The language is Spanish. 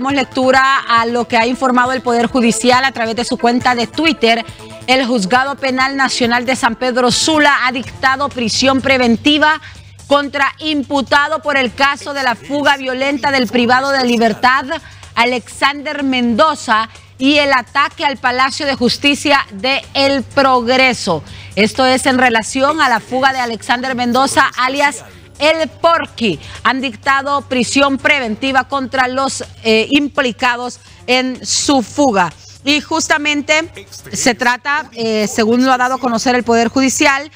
Damos lectura a lo que ha informado el Poder Judicial a través de su cuenta de Twitter. El Juzgado Penal Nacional de San Pedro Sula ha dictado prisión preventiva contra imputado por el caso de la fuga violenta del privado de libertad, Alexander Mendoza, y el ataque al Palacio de Justicia de El Progreso. Esto es en relación a la fuga de Alexander Mendoza, alias El Porqui. Han dictado prisión preventiva contra los implicados en su fuga. Y justamente se trata, según lo ha dado a conocer el Poder Judicial,